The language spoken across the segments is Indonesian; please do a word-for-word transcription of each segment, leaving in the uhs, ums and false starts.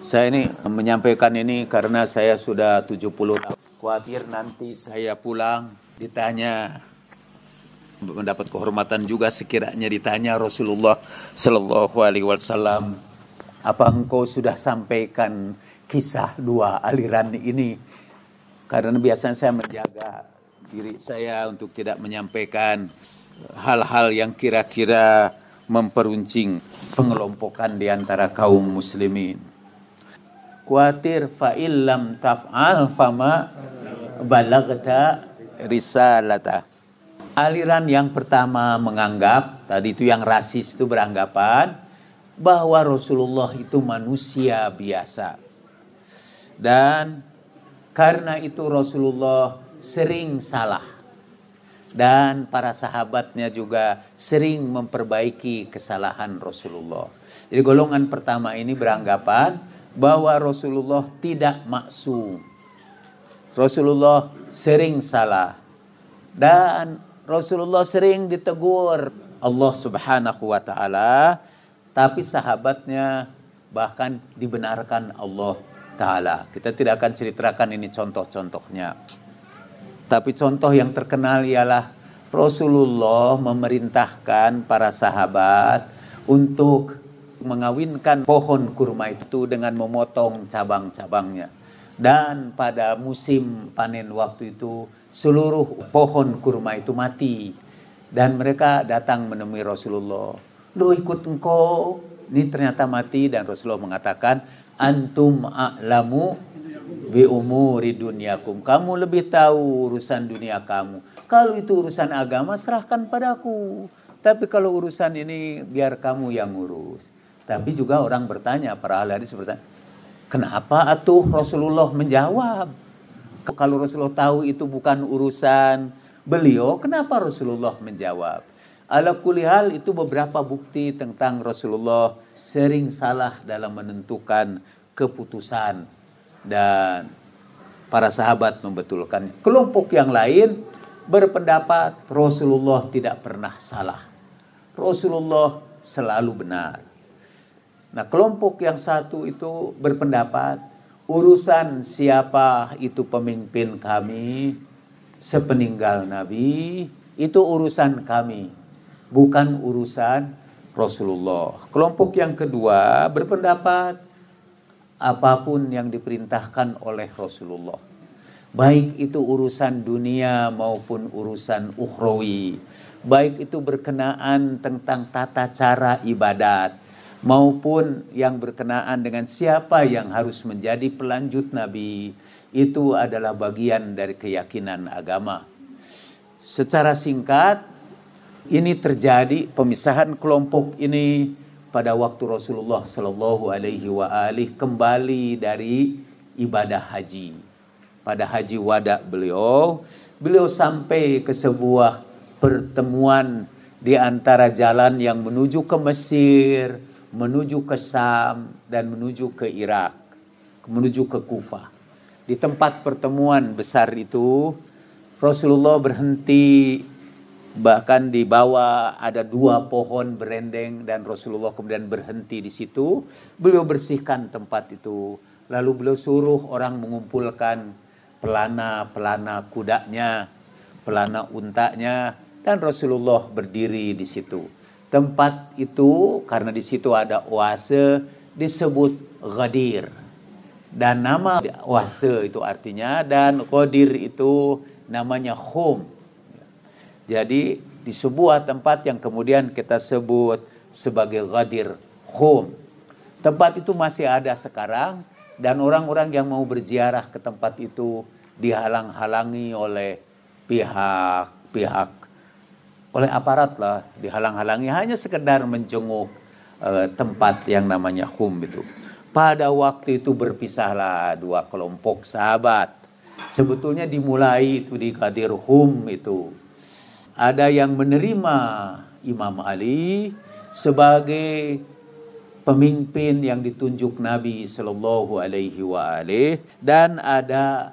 Saya ini menyampaikan ini karena saya sudah tujuh puluh tahun. Khawatir nanti saya pulang ditanya, mendapat kehormatan juga sekiranya ditanya Rasulullah Shallallahu Alaihi Wasallam, apa engkau sudah sampaikan kisah dua aliran ini? Karena biasanya saya menjaga diri saya untuk tidak menyampaikan hal-hal yang kira-kira memperuncing pengelompokan di antara kaum muslimin. Khawatir fa'illam taf'al fama balagta risalata. Aliran yang pertama menganggap, tadi itu yang rasis itu beranggapan, bahwa Rasulullah itu manusia biasa. Dan karena itu Rasulullah sering salah. Dan para sahabatnya juga sering memperbaiki kesalahan Rasulullah. Jadi golongan pertama ini beranggapan bahwa Rasulullah tidak maksum. Rasulullah sering salah. Dan Rasulullah sering ditegur Allah Subhanahu wa Ta'ala, tapi sahabatnya bahkan dibenarkan Allah Ta'ala. Kita tidak akan ceritakan ini contoh-contohnya. Tapi contoh yang terkenal ialah Rasulullah memerintahkan para sahabat untuk mengawinkan pohon kurma itu dengan memotong cabang-cabangnya. Dan pada musim panen waktu itu seluruh pohon kurma itu mati. Dan mereka datang menemui Rasulullah. Lu ikut engkau. Ini ternyata mati. Dan Rasulullah mengatakan, antum a'lamu bi umuri dunyakum. Kamu lebih tahu urusan dunia kamu. Kalau itu urusan agama, serahkan padaku. Tapi kalau urusan ini, biar kamu yang ngurus. Tapi juga orang bertanya, para ahli hadis bertanya, kenapa atuh Rasulullah menjawab? Kalau Rasulullah tahu itu bukan urusan beliau, kenapa Rasulullah menjawab? Ala kulli hal itu beberapa bukti tentang Rasulullah sering salah dalam menentukan keputusan. Dan para sahabat membetulkannya. Kelompok yang lain berpendapat Rasulullah tidak pernah salah. Rasulullah selalu benar. Nah, kelompok yang satu itu berpendapat urusan siapa itu pemimpin kami sepeninggal Nabi, itu urusan kami, bukan urusan Rasulullah. Kelompok yang kedua berpendapat apapun yang diperintahkan oleh Rasulullah, baik itu urusan dunia maupun urusan ukhrawi, baik itu berkenaan tentang tata cara ibadat, maupun yang berkenaan dengan siapa yang harus menjadi pelanjut Nabi, itu adalah bagian dari keyakinan agama. Secara singkat, ini terjadi pemisahan kelompok ini pada waktu Rasulullah Shallallahu Alaihi Wasallam kembali dari ibadah haji. Pada haji wada beliau, beliau sampai ke sebuah pertemuan di antara jalan yang menuju ke Mesir, menuju ke Syam, dan menuju ke Irak, menuju ke Kufa. Di tempat pertemuan besar itu, Rasulullah berhenti, bahkan di bawah ada dua pohon berendeng, dan Rasulullah kemudian berhenti di situ. Beliau bersihkan tempat itu, lalu beliau suruh orang mengumpulkan pelana-pelana kudanya, pelana untanya, dan Rasulullah berdiri di situ. Tempat itu, karena di situ ada oase, disebut Ghadir. Dan nama oase itu artinya, dan Ghadir itu namanya Khum. Jadi di sebuah tempat yang kemudian kita sebut sebagai Ghadir Khum. Tempat itu masih ada sekarang, dan orang-orang yang mau berziarah ke tempat itu dihalang-halangi oleh pihak-pihak, oleh aparat lah, dihalang-halangi hanya sekedar menjenguk e, tempat yang namanya Khum itu. Pada waktu itu berpisahlah dua kelompok sahabat. Sebetulnya dimulai itu di Ghadir Khum itu. Ada yang menerima Imam Ali sebagai pemimpin yang ditunjuk Nabi Shallallahu Alaihi Wasallam, dan ada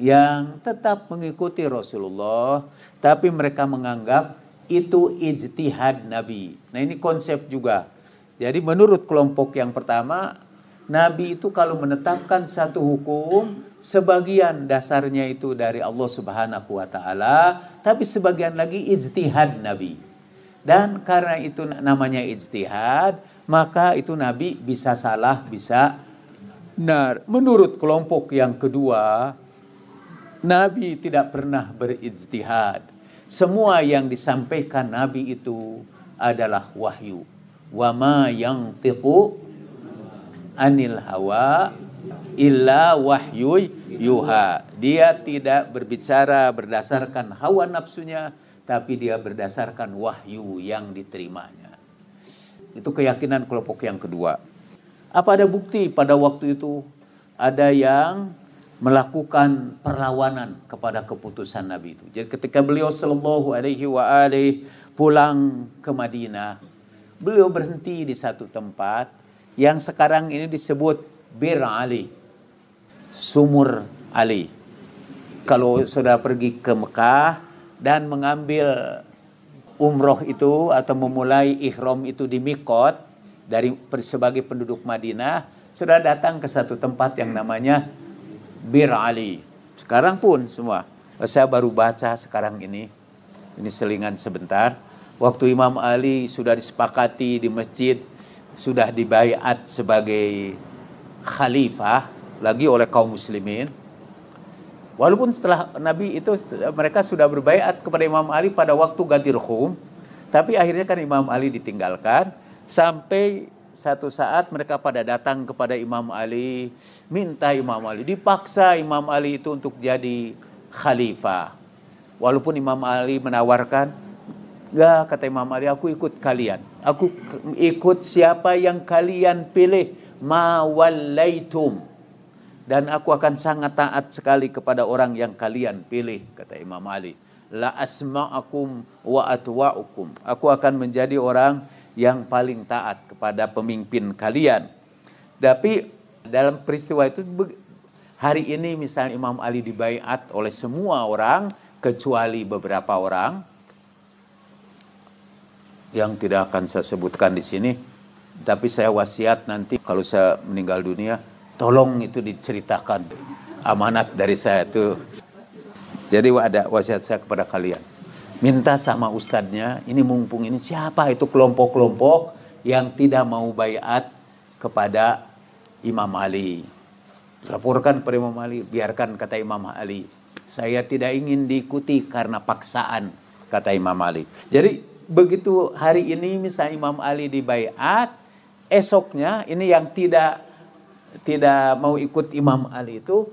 yang tetap mengikuti Rasulullah, tapi mereka menganggap itu ijtihad Nabi. Nah, ini konsep juga. Jadi menurut kelompok yang pertama, Nabi itu kalau menetapkan satu hukum, sebagian dasarnya itu dari Allah Subhanahu wa Ta'ala, tapi sebagian lagi ijtihad Nabi. Dan karena itu namanya ijtihad, maka itu Nabi bisa salah, bisa benar. Menurut kelompok yang kedua, Nabi tidak pernah berijtihad. Semua yang disampaikan Nabi itu adalah wahyu. Wa ma yantiqu anil hawa illa wahyu yuha. Dia tidak berbicara berdasarkan hawa nafsunya, tapi dia berdasarkan wahyu yang diterimanya. Itu keyakinan kelompok yang kedua. Apa ada bukti pada waktu itu ada yang melakukan perlawanan kepada keputusan Nabi itu? Jadi ketika beliau sallallahu alaihi wa alihi pulang ke Madinah, beliau berhenti di satu tempat yang sekarang ini disebut Bir Ali, Sumur Ali. Kalau sudah pergi ke Mekah dan mengambil umroh itu atau memulai ihram itu di Mikot dari sebagai penduduk Madinah, sudah datang ke satu tempat yang namanya Bir Ali. Sekarang pun semua. Saya baru baca sekarang ini. Ini selingan sebentar. Waktu Imam Ali sudah disepakati di masjid, sudah dibaiat sebagai khalifah lagi oleh kaum muslimin. Walaupun setelah Nabi itu mereka sudah berbaiat kepada Imam Ali pada waktu Ghadir Khum, tapi akhirnya kan Imam Ali ditinggalkan sampai satu saat mereka pada datang kepada Imam Ali, minta Imam Ali, dipaksa Imam Ali itu untuk jadi khalifah. Walaupun Imam Ali menawarkan, enggak, kata Imam Ali, aku ikut kalian. Aku ikut siapa yang kalian pilih, ma wallaitum. Dan aku akan sangat taat sekali kepada orang yang kalian pilih, kata Imam Ali. La asma'akum wa atwa'ukum. Aku akan menjadi orang yang paling taat kepada pemimpin kalian. Tapi dalam peristiwa itu, hari ini misalnya Imam Ali dibaiat oleh semua orang kecuali beberapa orang yang tidak akan saya sebutkan di sini. Tapi saya wasiat nanti kalau saya meninggal dunia, tolong itu diceritakan, amanat dari saya itu. Jadi ada wasiat saya kepada kalian. Minta sama ustadznya, ini mumpung ini siapa itu kelompok-kelompok yang tidak mau baiat kepada Imam Ali. Laporkan kepada Imam Ali, biarkan, kata Imam Ali. Saya tidak ingin diikuti karena paksaan, kata Imam Ali. Jadi begitu hari ini misalnya Imam Ali dibaiat, esoknya ini yang tidak tidak mau ikut Imam Ali itu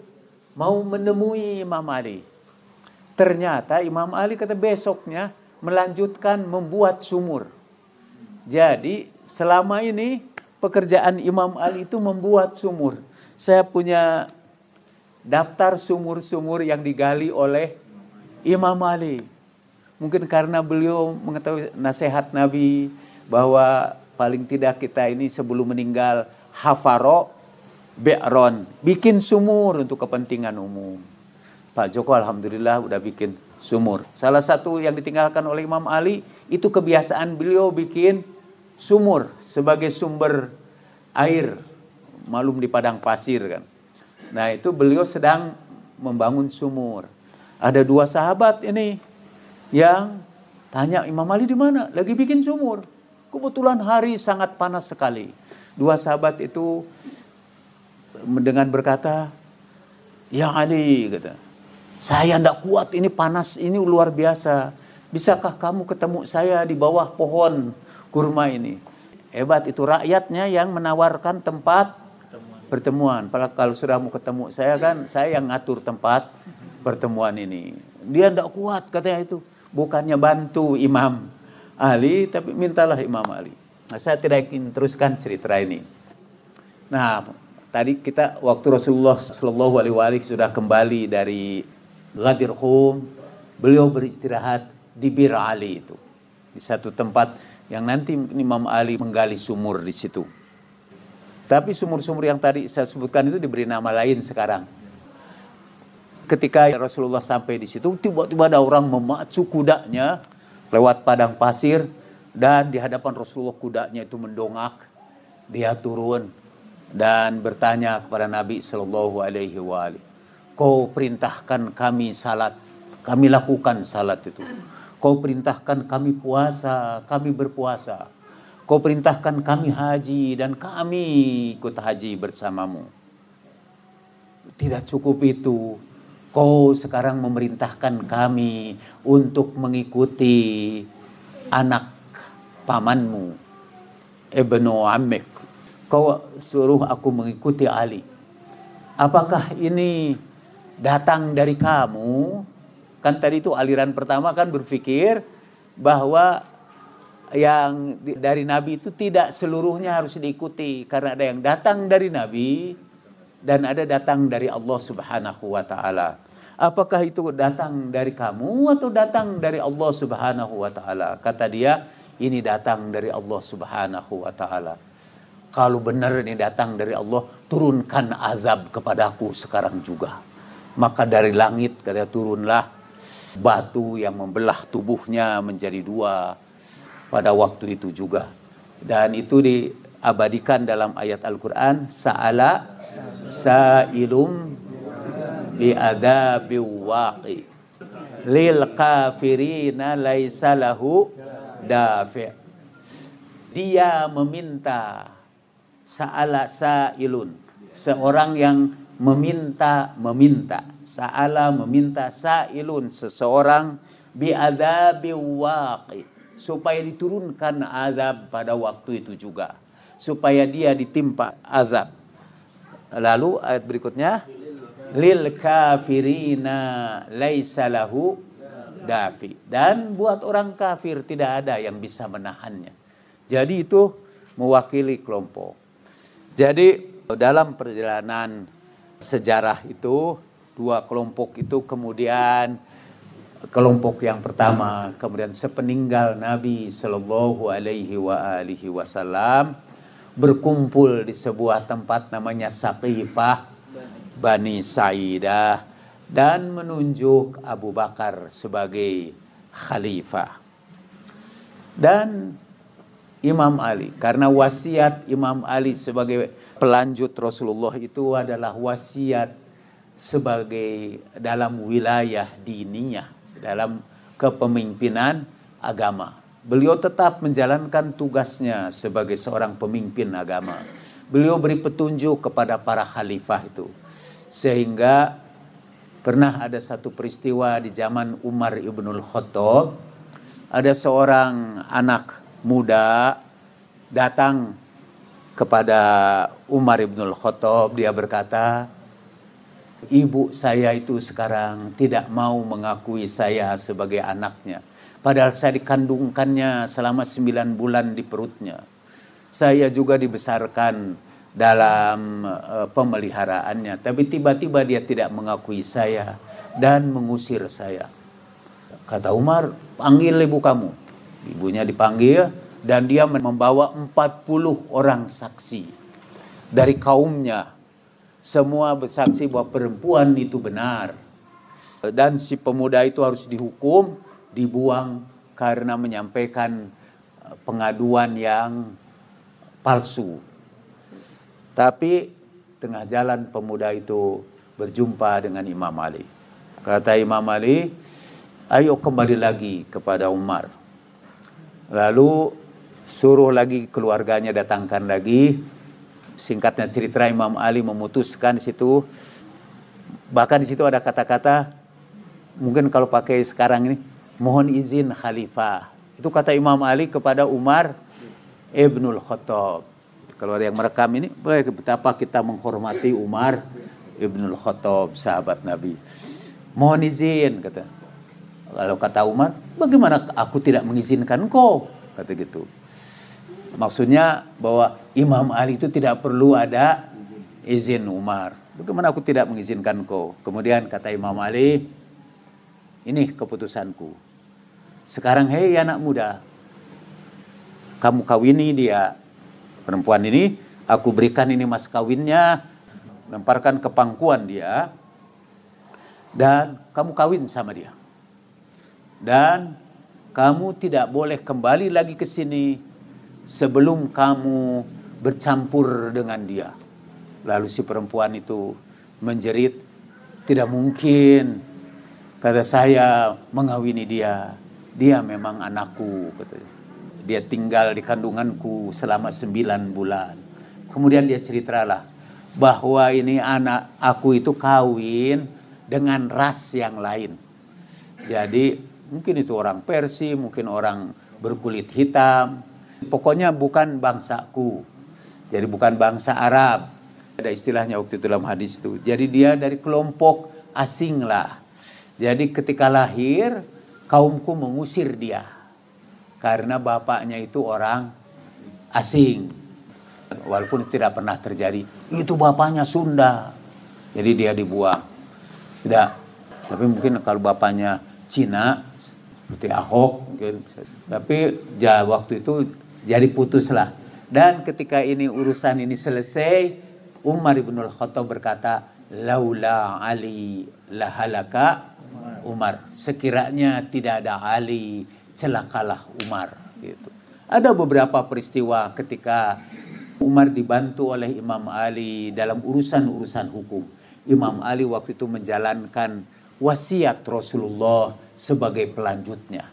mau menemui Imam Ali. Ternyata Imam Ali, kata, besoknya melanjutkan membuat sumur. Jadi selama ini pekerjaan Imam Ali itu membuat sumur. Saya punya daftar sumur-sumur yang digali oleh Imam Ali. Mungkin karena beliau mengetahui nasihat Nabi bahwa paling tidak kita ini sebelum meninggal hafaro be'ron, bikin sumur untuk kepentingan umum. Pak Joko alhamdulillah udah bikin sumur. Salah satu yang ditinggalkan oleh Imam Ali itu kebiasaan beliau bikin sumur sebagai sumber air. Malum di padang pasir kan. Nah itu beliau sedang membangun sumur. Ada dua sahabat ini yang tanya, Imam Ali di mana? Lagi bikin sumur. Kebetulan hari sangat panas sekali. Dua sahabat itu dengan berkata, Ya Ali, kata, saya tidak kuat, ini panas, ini luar biasa. Bisakah kamu ketemu saya di bawah pohon kurma ini? Hebat itu rakyatnya yang menawarkan tempat pertemuan. Kalau sudah mau ketemu saya kan, saya yang ngatur tempat pertemuan ini. Dia tidak kuat, katanya itu. Bukannya bantu Imam Ali, tapi mintalah Imam Ali. Nah, saya tidak ingin teruskan cerita ini. Nah, tadi kita waktu Rasulullah Shallallahu Alaihi Wasallam sudah kembali dari Ghadir Khum, beliau beristirahat di Bir Ali itu, di satu tempat yang nanti Imam Ali menggali sumur di situ. Tapi sumur-sumur yang tadi saya sebutkan itu diberi nama lain sekarang. Ketika Rasulullah sampai di situ, tiba-tiba ada orang memacu kudanya lewat padang pasir, dan di hadapan Rasulullah kudanya itu mendongak, dia turun. dan bertanya kepada Nabi Shallallahu Alaihi Wasallam, kau perintahkan kami salat, kami lakukan salat itu. Kau perintahkan kami puasa, kami berpuasa. Kau perintahkan kami haji dan kami ikut haji bersamamu. Tidak cukup itu. Kau sekarang memerintahkan kami untuk mengikuti anak pamanmu, Ibnu Amik. Kau suruh aku mengikuti Ali. Apakah ini datang dari kamu? Kan tadi itu aliran pertama kan berpikir bahwa yang dari Nabi itu tidak seluruhnya harus diikuti. Karena ada yang datang dari Nabi dan ada datang dari Allah Subhanahu wa Ta'ala. Apakah itu datang dari kamu atau datang dari Allah Subhanahu wa Ta'ala? Kata dia, ini datang dari Allah Subhanahu wa Ta'ala. Kalau benar ini datang dari Allah, turunkan azab kepadaku sekarang juga. Maka dari langit katanya turunlah batu yang membelah tubuhnya menjadi dua pada waktu itu juga. Dan itu diabadikan dalam ayat Al-Quran, sa'ala sa'ilum bi'adabi waqi lil kafirina laisa lahu dafi'. Dia meminta, sa'ala sa'ilun, seorang yang meminta meminta sa'ala meminta, sa'ilun seseorang, bi'adabi waqi, supaya diturunkan azab pada waktu itu juga, supaya dia ditimpa azab. Lalu ayat berikutnya, lil kafirina laisa lahu dafi, dan buat orang kafir tidak ada yang bisa menahannya. Jadi itu mewakili kelompok. Jadi dalam perjalanan sejarah itu dua kelompok itu, kemudian kelompok yang pertama kemudian sepeninggal Nabi Shallallahu Alaihi Wasallam berkumpul di sebuah tempat namanya Saqifah Bani Sa'idah dan menunjuk Abu Bakar sebagai khalifah dan Imam Ali, karena wasiat Imam Ali sebagai pelanjut Rasulullah itu adalah wasiat sebagai dalam wilayah dininya, dalam kepemimpinan agama. Beliau tetap menjalankan tugasnya sebagai seorang pemimpin agama. Beliau beri petunjuk kepada para khalifah itu. Sehingga pernah ada satu peristiwa di zaman Umar ibn al-Khattab. Ada seorang anak muda datang kepada Umar ibn al-Khattab. Dia berkata, ibu saya itu sekarang tidak mau mengakui saya sebagai anaknya. Padahal saya dikandungkannya selama sembilan bulan di perutnya. Saya juga dibesarkan dalam uh, pemeliharaannya. Tapi tiba-tiba dia tidak mengakui saya dan mengusir saya. Kata Umar, panggil ibu kamu. Ibunya dipanggil dan dia membawa empat puluh orang saksi dari kaumnya. Semua bersaksi bahwa perempuan itu benar. Dan si pemuda itu harus dihukum, dibuang karena menyampaikan pengaduan yang palsu. Tapi tengah jalan pemuda itu berjumpa dengan Imam Ali. Kata Imam Ali, ayo kembali lagi kepada Umar. Lalu suruh lagi keluarganya, datangkan lagi. Singkatnya cerita, Imam Ali memutuskan di situ. Bahkan di situ ada kata-kata, mungkin kalau pakai sekarang ini, mohon izin khalifah. Itu kata Imam Ali kepada Umar ibnul Khattab. Kalau ada yang merekam ini, boleh, betapa kita menghormati Umar ibnul Khattab, sahabat Nabi. Mohon izin, kata. Kalau kata Umar, bagaimana aku tidak mengizinkan kau? Kata gitu. Maksudnya bahwa Imam Ali itu tidak perlu ada izin Umar. Bagaimana aku tidak mengizinkan kau? Kemudian kata Imam Ali, ini keputusanku. Sekarang hei anak muda, kamu kawini dia, perempuan ini. Aku berikan ini mas kawinnya, lemparkan ke pangkuan dia, dan kamu kawin sama dia. Dan kamu tidak boleh kembali lagi ke sini sebelum kamu bercampur dengan dia. Lalu si perempuan itu menjerit, tidak mungkin, kata saya, mengawini dia. Dia memang anakku, katanya. Dia tinggal di kandunganku selama sembilan bulan. Kemudian dia ceritalah bahwa ini anak aku itu kawin dengan ras yang lain. Jadi mungkin itu orang Persia, mungkin orang berkulit hitam. Pokoknya bukan bangsaku. Jadi bukan bangsa Arab. Ada istilahnya waktu itu dalam hadis itu. Jadi dia dari kelompok asing lah. Jadi ketika lahir, kaumku mengusir dia. Karena bapaknya itu orang asing. Walaupun tidak pernah terjadi, itu bapaknya Sunda, jadi dia dibuang. Tidak, tapi mungkin kalau bapaknya Cina seperti Ahok mungkin. Tapi ya, waktu itu jadi putuslah. Dan ketika ini urusan ini selesai, Umar ibn al-Khattab berkata, laula Ali lahalaka Umar. Sekiranya tidak ada Ali, celakalah Umar. Gitu. Ada beberapa peristiwa ketika Umar dibantu oleh Imam Ali dalam urusan-urusan hukum. Imam Ali waktu itu menjalankan wasiat Rasulullah sebagai pelanjutnya.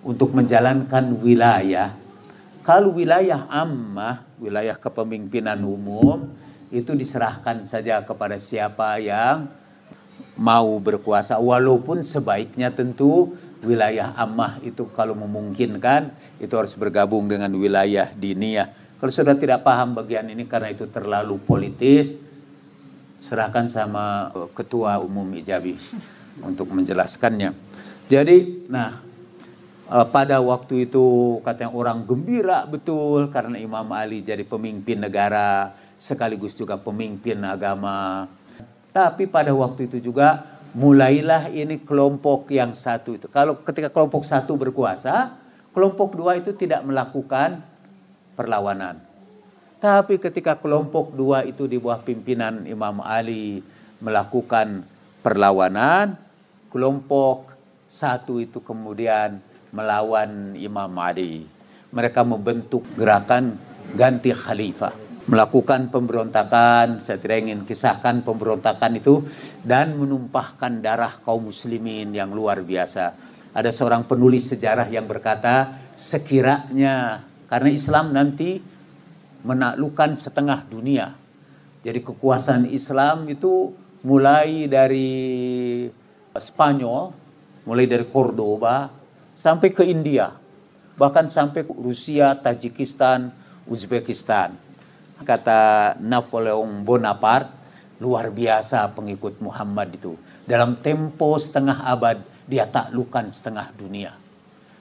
Untuk menjalankan wilayah. Kalau wilayah ammah, wilayah kepemimpinan umum, itu diserahkan saja kepada siapa yang mau berkuasa. Walaupun sebaiknya tentu wilayah ammah itu kalau memungkinkan, itu harus bergabung dengan wilayah diniyah. Kalau sudah tidak paham bagian ini karena itu terlalu politis, serahkan sama ketua umum Ijabi untuk menjelaskannya. Jadi, nah pada waktu itu katanya orang gembira betul karena Imam Ali jadi pemimpin negara sekaligus juga pemimpin agama. Tapi pada waktu itu juga mulailah ini kelompok yang satu itu. Kalau ketika kelompok satu berkuasa, kelompok dua itu tidak melakukan perlawanan. Tapi ketika kelompok dua itu di bawah pimpinan Imam Ali melakukan perlawanan, kelompok satu itu kemudian melawan Imam Ali. Mereka membentuk gerakan ganti khalifah, melakukan pemberontakan. Saya tidak ingin kisahkan pemberontakan itu dan menumpahkan darah kaum muslimin yang luar biasa. Ada seorang penulis sejarah yang berkata, sekiranya karena Islam nanti menaklukkan setengah dunia. Jadi kekuasaan Islam itu mulai dari Spanyol, mulai dari Cordoba, sampai ke India. Bahkan sampai ke Rusia, Tajikistan, Uzbekistan. Kata Napoleon Bonaparte, luar biasa pengikut Muhammad itu. Dalam tempo setengah abad, dia taklukkan setengah dunia.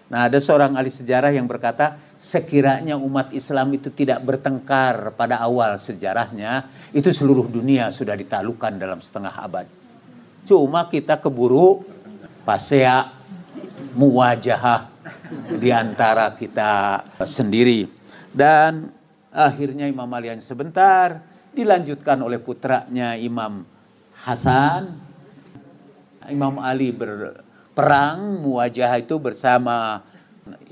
Nah, ada seorang ahli sejarah yang berkata, sekiranya umat Islam itu tidak bertengkar pada awal sejarahnya, itu seluruh dunia sudah ditaklukkan dalam setengah abad. Cuma kita keburu pasea muwajahah di antara kita sendiri. Dan akhirnya Imam Ali sebentar dilanjutkan oleh putranya Imam Hasan. Imam Ali ber Perang Muwajahah itu bersama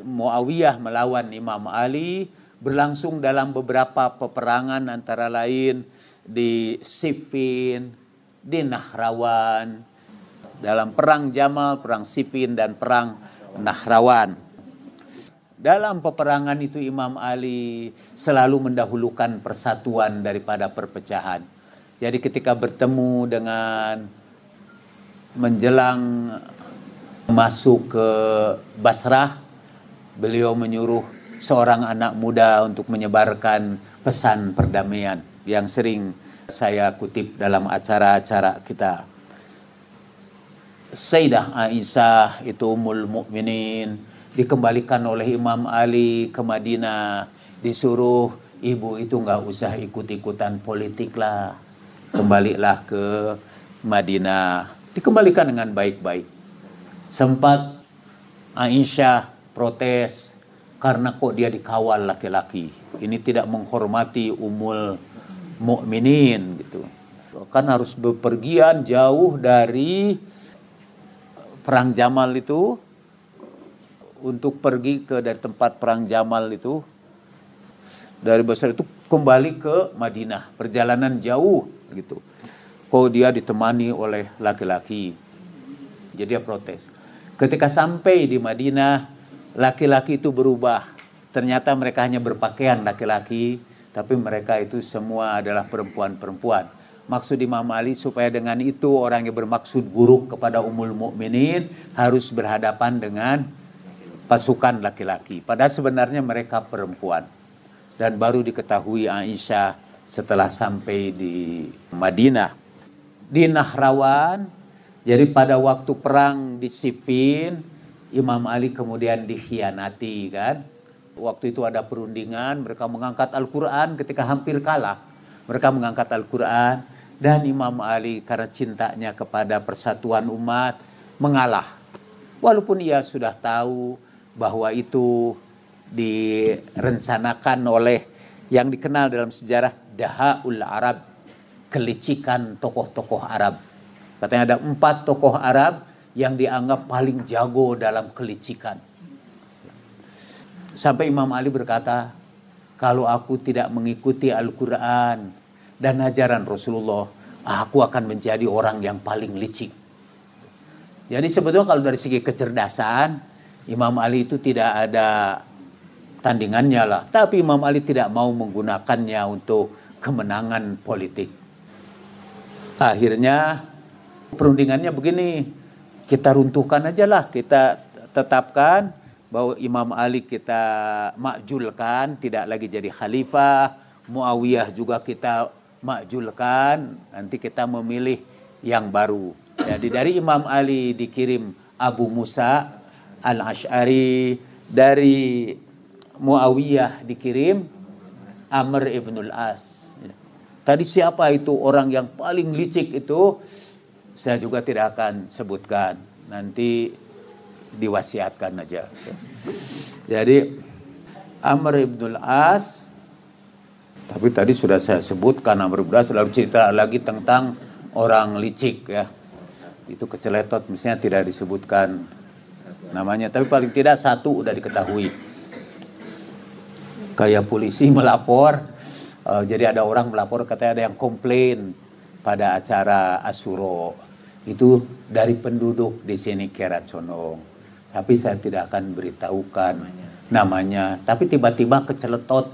Muawiyah melawan Imam Ali berlangsung dalam beberapa peperangan, antara lain di Siffin, di Nahrawan, dalam perang Jamal, perang Siffin, dan perang Nahrawan. Dalam peperangan itu Imam Ali selalu mendahulukan persatuan daripada perpecahan. Jadi ketika bertemu dengan menjelang masuk ke Basrah, beliau menyuruh seorang anak muda untuk menyebarkan pesan perdamaian yang sering saya kutip dalam acara-acara kita. Sayyidah Aisyah itu ummul mukminin, dikembalikan oleh Imam Ali ke Madinah, disuruh ibu itu nggak usah ikut-ikutan politik lah, kembalilah ke Madinah. Dikembalikan dengan baik-baik. Sempat Aisyah protes karena kok dia dikawal laki-laki. Ini tidak menghormati ummul mukminin gitu. Kan harus bepergian jauh dari perang Jamal itu untuk pergi ke dari tempat perang Jamal itu dari Basrah itu kembali ke Madinah, perjalanan jauh gitu. Kok dia ditemani oleh laki-laki. Jadi dia protes. Ketika sampai di Madinah, laki-laki itu berubah. Ternyata mereka hanya berpakaian laki-laki, tapi mereka itu semua adalah perempuan-perempuan. Maksud Imam Ali supaya dengan itu orang yang bermaksud buruk kepada Ummul Mukminin harus berhadapan dengan pasukan laki-laki. Padahal sebenarnya mereka perempuan. Dan baru diketahui Aisyah setelah sampai di Madinah. Di Nahrawan, jadi pada waktu perang di Siffin, Imam Ali kemudian dikhianati kan. Waktu itu ada perundingan, mereka mengangkat Al-Quran ketika hampir kalah. Mereka mengangkat Al-Quran dan Imam Ali karena cintanya kepada persatuan umat mengalah. Walaupun ia sudah tahu bahwa itu direncanakan oleh yang dikenal dalam sejarah Daha'ul Arab, kelicikan tokoh-tokoh Arab. Katanya ada empat tokoh Arab yang dianggap paling jago dalam kelicikan. Sampai Imam Ali berkata, kalau aku tidak mengikuti Al-Quran dan ajaran Rasulullah, aku akan menjadi orang yang paling licik. Jadi sebetulnya kalau dari segi kecerdasan, Imam Ali itu tidak ada tandingannya lah. Tapi Imam Ali tidak mau menggunakannya untuk kemenangan politik. Akhirnya perundingannya begini, kita runtuhkan aja lah, kita tetapkan bahwa Imam Ali kita makjulkan, tidak lagi jadi khalifah. Muawiyah juga kita makjulkan, nanti kita memilih yang baru. Jadi dari Imam Ali dikirim Abu Musa al-Asy'ari, dari Muawiyah dikirim Amr ibn al-As. Tadi siapa itu orang yang paling licik itu, saya juga tidak akan sebutkan, nanti diwasiatkan aja. Jadi Amr ibn al-As, tapi tadi sudah saya sebutkan Amr ibn al-As, lalu cerita lagi tentang orang licik ya. Itu keceletot, misalnya tidak disebutkan namanya, tapi paling tidak satu udah diketahui. Kayak polisi melapor, uh, jadi ada orang melapor katanya ada yang komplain pada acara Asyura. Itu dari penduduk di sini Kerat Condong. Tapi saya tidak akan beritahukan namanya. namanya. Tapi tiba-tiba keceletot.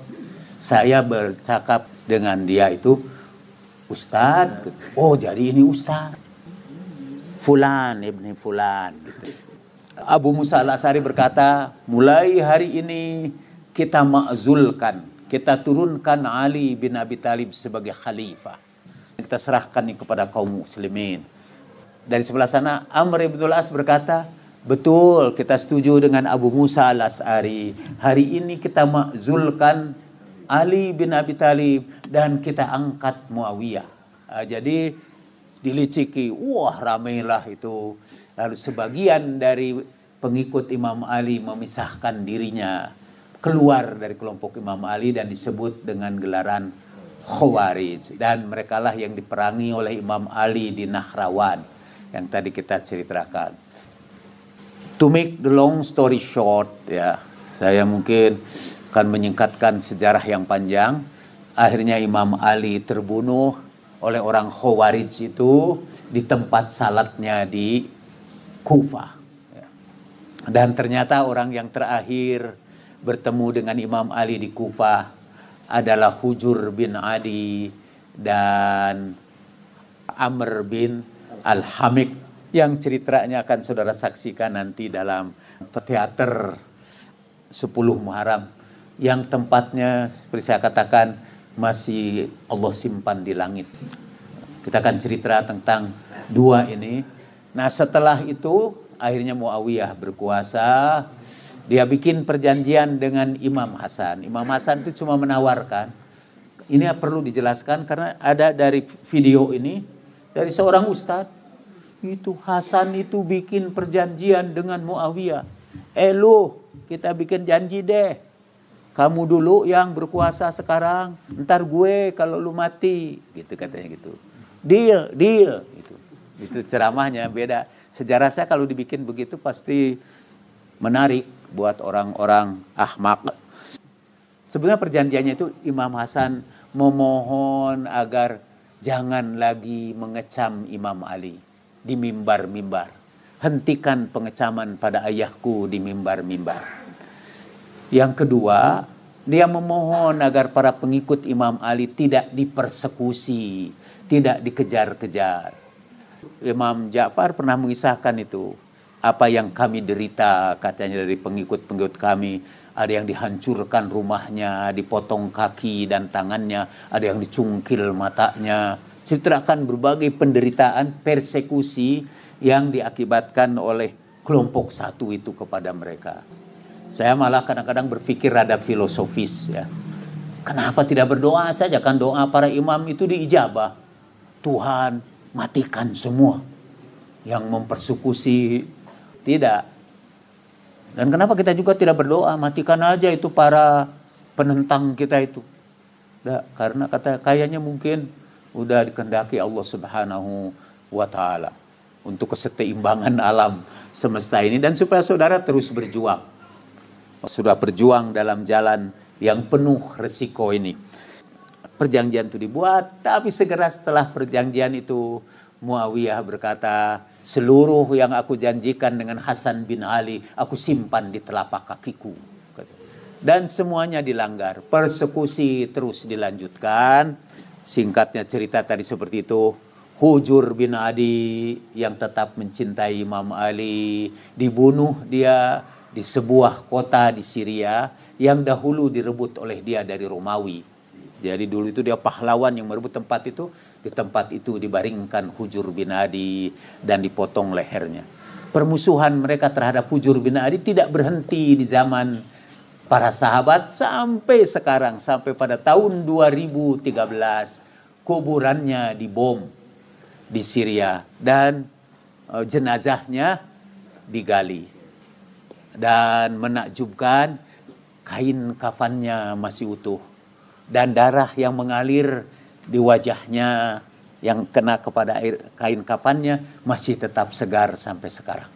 Saya bercakap dengan dia itu, Ustadz. Oh, jadi ini Ustadz. Fulan, Ibni Fulan. Gitu. Abu Musa al-Asy'ari berkata, mulai hari ini kita ma'zulkan, kita turunkan Ali bin Abi Thalib sebagai khalifah. Kita serahkan ini kepada kaum muslimin. Dari sebelah sana, Amr ibn al-As berkata, betul, kita setuju dengan Abu Musa al-Asy'ari. Hari ini kita makzulkan Ali bin Abi Thalib dan kita angkat Muawiyah. Jadi diliciki, wah ramailah itu. Lalu sebagian dari pengikut Imam Ali memisahkan dirinya keluar dari kelompok Imam Ali dan disebut dengan gelaran Khawarij. Dan merekalah yang diperangi oleh Imam Ali di Nahrawan yang tadi kita ceritakan. To make the long story short, ya, saya mungkin akan menyingkatkan sejarah yang panjang. Akhirnya Imam Ali terbunuh oleh orang Khawarij itu di tempat salatnya di Kufa. Dan ternyata orang yang terakhir bertemu dengan Imam Ali di Kufa adalah Hujur bin Adi dan Amr bin al-Hamiq, yang ceritanya akan saudara saksikan nanti dalam teater sepuluh Muharram. Yang tempatnya seperti saya katakan masih Allah simpan di langit. Kita akan cerita tentang dua ini. Nah setelah itu akhirnya Muawiyah berkuasa. Dia bikin perjanjian dengan Imam Hasan. Imam Hasan itu cuma menawarkan. Ini perlu dijelaskan karena ada dari video ini dari seorang ustadz. Itu Hasan itu bikin perjanjian dengan Muawiyah. Eh lu, kita bikin janji deh. Kamu dulu yang berkuasa sekarang, ntar gue kalau lu mati, gitu katanya gitu. Deal, deal gitu. Itu ceramahnya beda. Sejarah saya kalau dibikin begitu pasti menarik buat orang-orang ahmak. Sebenarnya perjanjiannya itu Imam Hasan memohon agar jangan lagi mengecam Imam Ali di mimbar-mimbar. Hentikan pengecaman pada ayahku di mimbar-mimbar. Yang kedua, dia memohon agar para pengikut Imam Ali tidak dipersekusi, tidak dikejar-kejar. Imam Ja'far pernah mengisahkan itu. Apa yang kami derita, katanya, dari pengikut-pengikut kami. Ada yang dihancurkan rumahnya, dipotong kaki dan tangannya. Ada yang dicungkil matanya. Ceritakan berbagai penderitaan, persekusi yang diakibatkan oleh kelompok satu itu kepada mereka. Saya malah kadang-kadang berpikir rada filosofis, ya. Kenapa tidak berdoa saja? Kan doa para imam itu diijabah. Tuhan, matikan semua yang mempersekusi. Tidak. Dan kenapa kita juga tidak berdoa? Matikan aja itu para penentang kita itu. Nah, karena kata kayaknya mungkin udah dikendaki Allah Subhanahu wa Ta'ala untuk keseimbangan alam semesta ini. Dan supaya saudara terus berjuang. Sudah berjuang dalam jalan yang penuh resiko ini. Perjanjian itu dibuat, tapi segera setelah perjanjian itu Muawiyah berkata, seluruh yang aku janjikan dengan Hasan bin Ali, aku simpan di telapak kakiku. Dan semuanya dilanggar. Persekusi terus dilanjutkan. Singkatnya cerita tadi seperti itu. Hujur bin Adi yang tetap mencintai Imam Ali, dibunuh dia di sebuah kota di Syria yang dahulu direbut oleh dia dari Romawi. Jadi dulu itu dia pahlawan yang merebut tempat itu. Di tempat itu dibaringkan Hujur bin Adi dan dipotong lehernya. Permusuhan mereka terhadap Hujur bin Adi tidak berhenti di zaman para sahabat sampai sekarang. Sampai pada tahun dua ribu tiga belas kuburannya dibom di Syria dan jenazahnya digali. Dan menakjubkan, kain kafannya masih utuh. Dan darah yang mengalir di wajahnya yang kena kepada air, kain kafannya masih tetap segar sampai sekarang.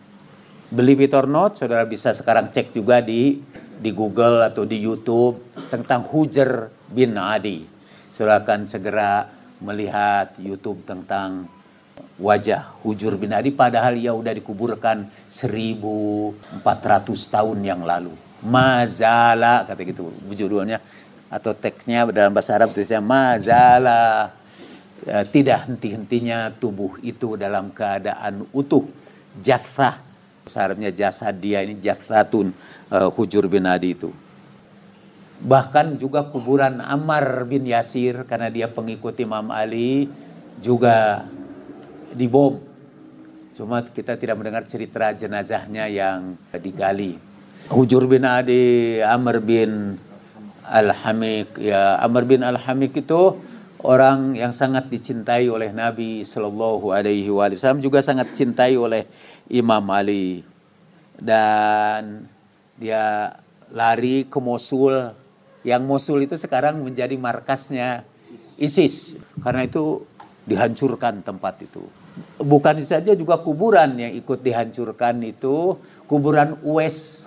Believe it or not, saudara bisa sekarang cek juga di di Google atau di YouTube tentang Hujur bin Adi. Silakan segera melihat YouTube tentang wajah Hujur bin Adi, padahal ia sudah dikuburkan seribu empat ratus tahun yang lalu. Mazala, kata gitu judulnya. Atau teksnya dalam bahasa Arab tulisnya mazala, tidak henti-hentinya tubuh itu dalam keadaan utuh. Jathah, bahasa Arabnya jasad dia ini jathatun, uh, Hujur bin Adi itu. Bahkan juga kuburan Amr bin Yasir, karena dia pengikut Imam Ali, juga dibom. Cuma kita tidak mendengar cerita jenazahnya yang digali. Hujur bin Adi, Amr bin al-Hamiq, ya, Amr bin al-Hamiq itu orang yang sangat dicintai oleh Nabi Shallallahu Alaihi Wasallam, juga sangat dicintai oleh Imam Ali, dan dia lari ke Mosul, yang Mosul itu sekarang menjadi markasnya ISIS, karena itu dihancurkan tempat itu. Bukan itu saja, juga kuburan yang ikut dihancurkan itu kuburan Uwes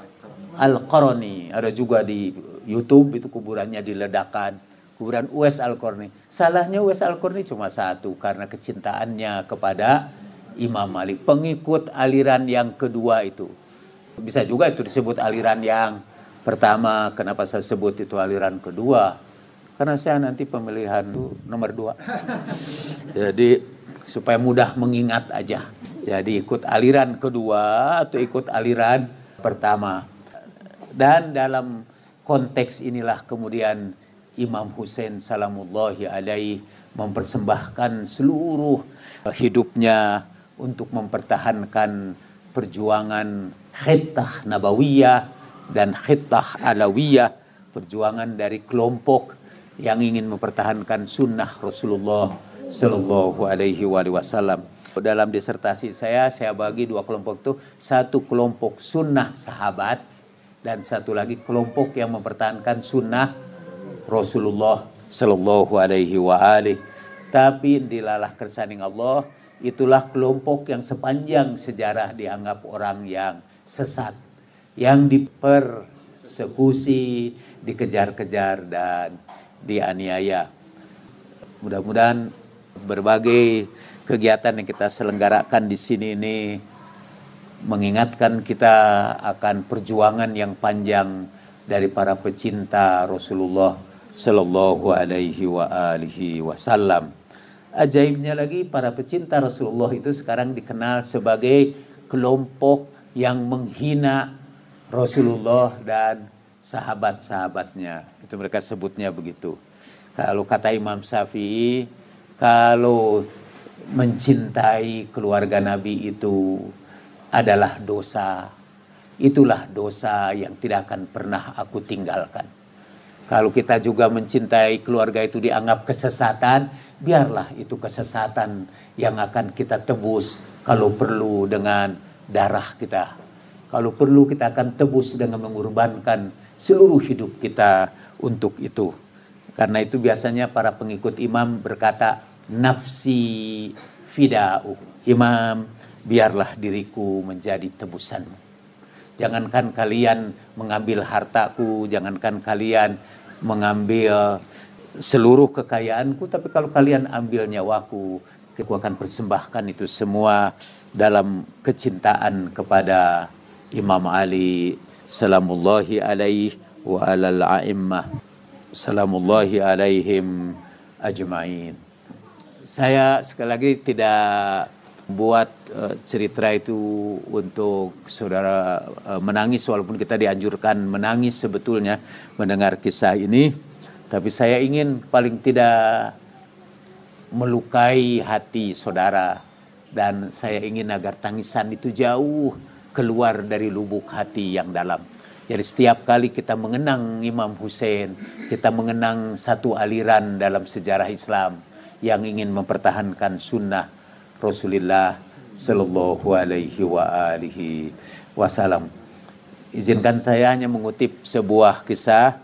al-Qarni, ada juga di YouTube itu kuburannya diledakkan, kuburan Uwes al-Qarni. Salahnya Uwes al-Qarni cuma satu, karena kecintaannya kepada Imam Ali, pengikut aliran yang kedua itu. Bisa juga itu disebut aliran yang pertama. Kenapa saya sebut itu aliran kedua? Karena saya nanti pemilihan nomor dua. Jadi supaya mudah mengingat aja. Jadi ikut aliran kedua atau ikut aliran pertama. Dan dalam konteks inilah kemudian Imam Husain salamullahi alaihi mempersembahkan seluruh hidupnya untuk mempertahankan perjuangan khittah nabawiyah dan khittah alawiyah, perjuangan dari kelompok yang ingin mempertahankan sunnah Rasulullah Shallallahu Alaihi Wasallam. Dalam disertasi saya, saya bagi dua kelompok itu, satu kelompok sunnah sahabat, dan satu lagi kelompok yang mempertahankan sunnah Rasulullah Shallallahu Alaihi Wasallam. Tapi dilalah kersaning Allah, itulah kelompok yang sepanjang sejarah dianggap orang yang sesat, yang diper dieksekusi, dikejar-kejar, dan dianiaya. Mudah-mudahan berbagai kegiatan yang kita selenggarakan di sini ini mengingatkan kita akan perjuangan yang panjang dari para pecinta Rasulullah Shallallahu Alaihi wa alihi Wasallam. Ajaibnya lagi, para pecinta Rasulullah itu sekarang dikenal sebagai kelompok yang menghina Rasulullah dan sahabat-sahabatnya. Itu mereka sebutnya begitu. Kalau kata Imam Syafi'i, kalau mencintai keluarga Nabi itu adalah dosa. Itulah dosa yang tidak akan pernah aku tinggalkan. Kalau kita juga mencintai keluarga itu dianggap kesesatan, biarlah itu kesesatan yang akan kita tebus kalau perlu dengan darah kita. Kalau perlu kita akan tebus dengan mengorbankan seluruh hidup kita untuk itu. Karena itu biasanya para pengikut imam berkata, nafsi fida'u. Imam, biarlah diriku menjadi tebusanmu. Jangankan kalian mengambil hartaku, jangankan kalian mengambil seluruh kekayaanku, tapi kalau kalian ambil nyawaku, aku akan persembahkan itu semua dalam kecintaan kepada Imam Ali salamullahi alaihi wa alal a'immah salamullahi alaihim ajma'in. Saya sekali lagi tidak buat uh, cerita itu untuk saudara uh, menangis, walaupun kita dianjurkan menangis sebetulnya mendengar kisah ini, tapi saya ingin paling tidak melukai hati saudara, dan saya ingin agar tangisan itu jauh keluar dari lubuk hati yang dalam. Jadi setiap kali kita mengenang Imam Husain, kita mengenang satu aliran dalam sejarah Islam yang ingin mempertahankan sunnah Rasulullah Shallallahu Alaihi wa alihi Wasallam. Izinkan saya hanya mengutip sebuah kisah.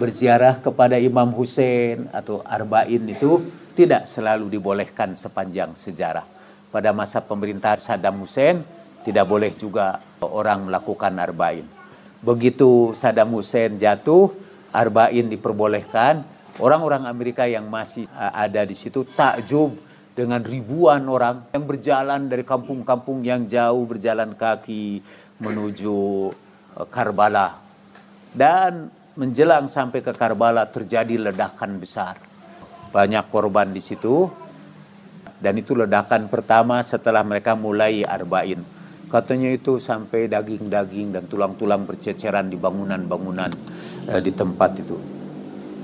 Berziarah kepada Imam Husain atau Arba'in itu tidak selalu dibolehkan sepanjang sejarah. Pada masa pemerintahan Saddam Hussein tidak boleh juga orang melakukan Arba'in. Begitu Saddam Hussein jatuh, Arba'in diperbolehkan. Orang-orang Amerika yang masih ada di situ takjub dengan ribuan orang yang berjalan dari kampung-kampung yang jauh, berjalan kaki menuju Karbala. Dan menjelang sampai ke Karbala terjadi ledakan besar. Banyak korban di situ. Dan itu ledakan pertama setelah mereka mulai Arba'in. Katanya itu sampai daging-daging dan tulang-tulang berceceran di bangunan-bangunan eh, di tempat itu.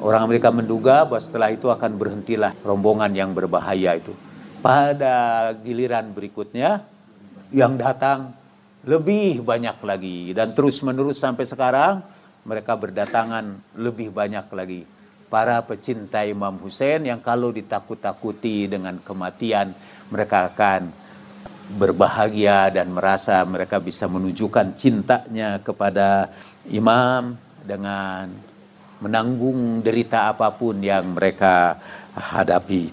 Orang Amerika menduga bahwa setelah itu akan berhentilah rombongan yang berbahaya itu. Pada giliran berikutnya yang datang lebih banyak lagi. Dan terus-menerus sampai sekarang mereka berdatangan lebih banyak lagi. Para pecinta Imam Husain yang kalau ditakut-takuti dengan kematian, mereka akan berbahagia dan merasa mereka bisa menunjukkan cintanya kepada Imam dengan menanggung derita apapun yang mereka hadapi.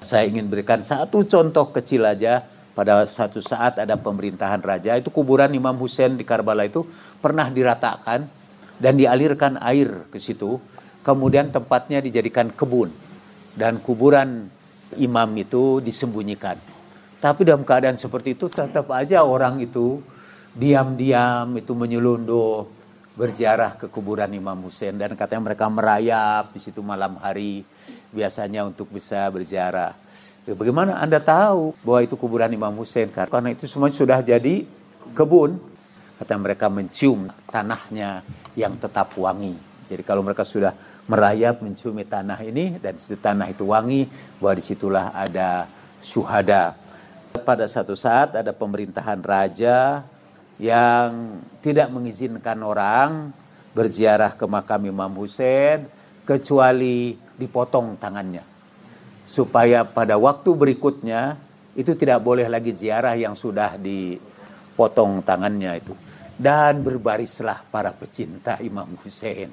Saya ingin berikan satu contoh kecil aja. Pada satu saat ada pemerintahan raja, itu kuburan Imam Husain di Karbala itu pernah diratakan dan dialirkan air ke situ. Kemudian tempatnya dijadikan kebun. Dan kuburan imam itu disembunyikan. Tapi dalam keadaan seperti itu tetap aja orang itu diam-diam itu menyelundup berziarah ke kuburan Imam Husain. Dan katanya mereka merayap di situ malam hari biasanya untuk bisa berziarah. Bagaimana Anda tahu bahwa itu kuburan Imam Husain? Karena itu semua sudah jadi kebun. Kata mereka mencium tanahnya yang tetap wangi. Jadi kalau mereka sudah merayap menciumi tanah ini, dan situ tanah itu wangi, bahwa disitulah ada syuhada. Pada satu saat ada pemerintahan raja yang tidak mengizinkan orang berziarah ke makam Imam Husain kecuali dipotong tangannya. Supaya pada waktu berikutnya itu tidak boleh lagi ziarah yang sudah dipotong tangannya itu. Dan berbarislah para pecinta Imam Husain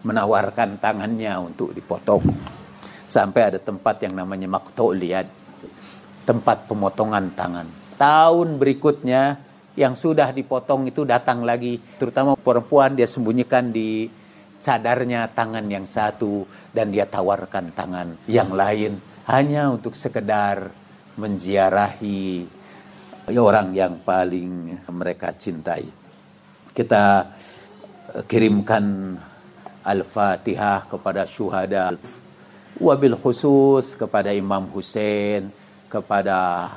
menawarkan tangannya untuk dipotong. Sampai ada tempat yang namanya Maqta'ul Yad, tempat pemotongan tangan. Tahun berikutnya yang sudah dipotong itu datang lagi. Terutama perempuan, dia sembunyikan di cadarnya tangan yang satu dan dia tawarkan tangan yang lain hanya untuk sekedar menziarahi orang yang paling mereka cintai. Kita kirimkan Al-Fatihah kepada syuhada, wabil khusus kepada Imam Husain, kepada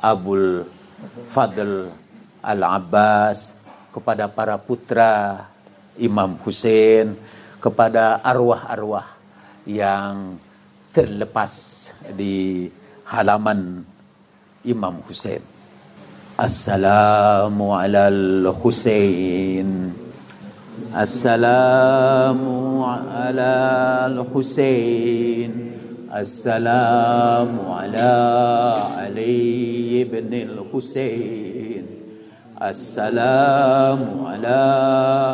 Abul Fadl Al-Abbas, kepada para putra Imam Husain, kepada arwah-arwah yang terlepas di halaman Imam Husain. Assalamu alal Husain, assalamu alal Husain, assalamu ala Ali ibn al-Husain, assalamu ala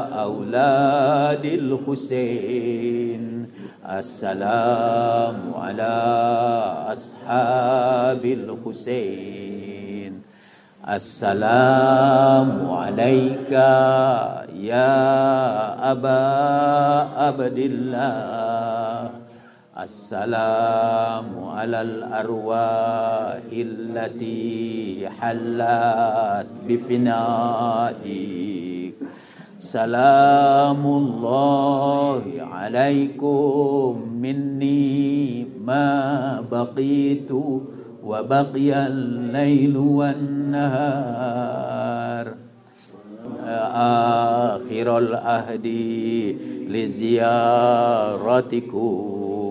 auladil Husain, assalamu ala ashabil Husain. Assalamu alayka ya Aba Abdillah, assalamu alal arwahi allati hallat bifina'ik, salamullahi alaykum minni ma baqitu wa baqiyal lailu wan nahar akhirul ahdi li ziyaratikum